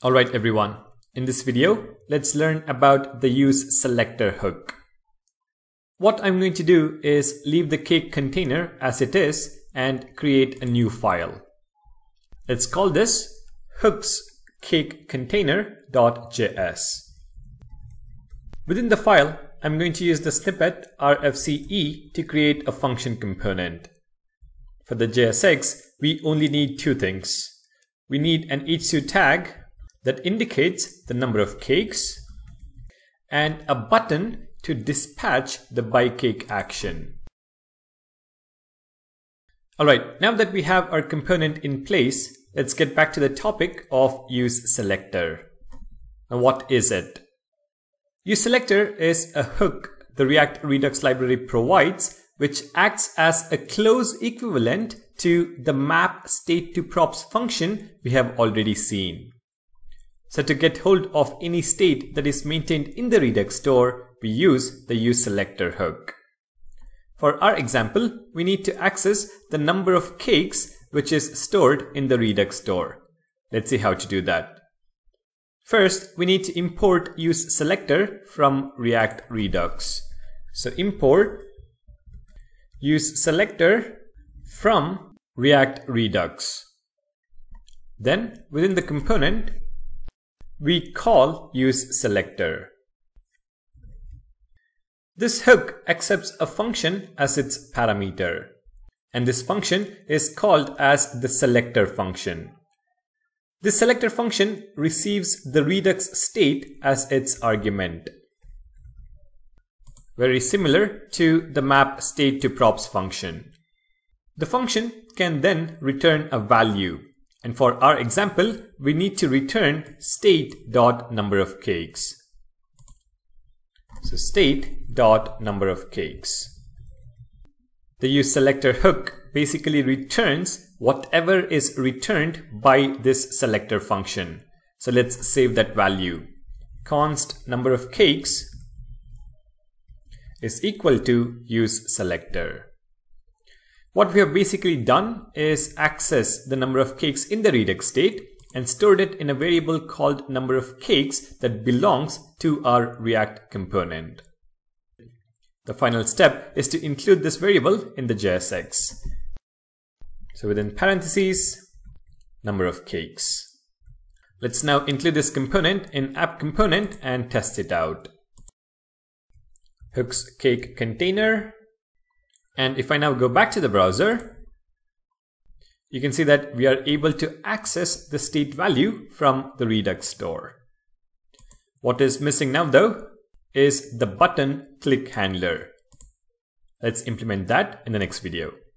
Alright everyone, in this video, let's learn about the useSelector hook. What I'm going to do is leave the cake container as it is and create a new file. Let's call this hooksCakeContainer.js. Within the file, I'm going to use the snippet rfce to create a function component. For the JSX, we only need two things. We need an h2 tag that indicates the number of cakes and a button to dispatch the buy cake action. Alright, now that we have our component in place, let's get back to the topic of useSelector. Now what is it? useSelector is a hook the React Redux library provides, which acts as a close equivalent to the mapStateToProps function we have already seen. So to get hold of any state that is maintained in the Redux store, we use the useSelector hook. For our example, we need to access the number of cakes which is stored in the Redux store. Let's see how to do that. First, we need to import useSelector from React Redux. So import useSelector from React Redux. Then within the component, we call useSelector. This hook accepts a function as its parameter, and this function is called as the selector function. The selector function receives the Redux state as its argument, very similar to the mapStateToProps function. The function can then return a value. And for our example, we need to return state.number of cakes. So state.number of cakes. The useSelector hook basically returns whatever is returned by this selector function. So let's save that value. Const number of cakes is equal to useSelector. What we have basically done is access the number of cakes in the Redux state and stored it in a variable called number of cakes that belongs to our React component. The final step is to include this variable in the JSX. So within parentheses, number of cakes. Let's now include this component in app component and test it out. Hooks cake container. And if I now go back to the browser, you can see that we are able to access the state value from the Redux store. What is missing now though is the button click handler. Let's implement that in the next video.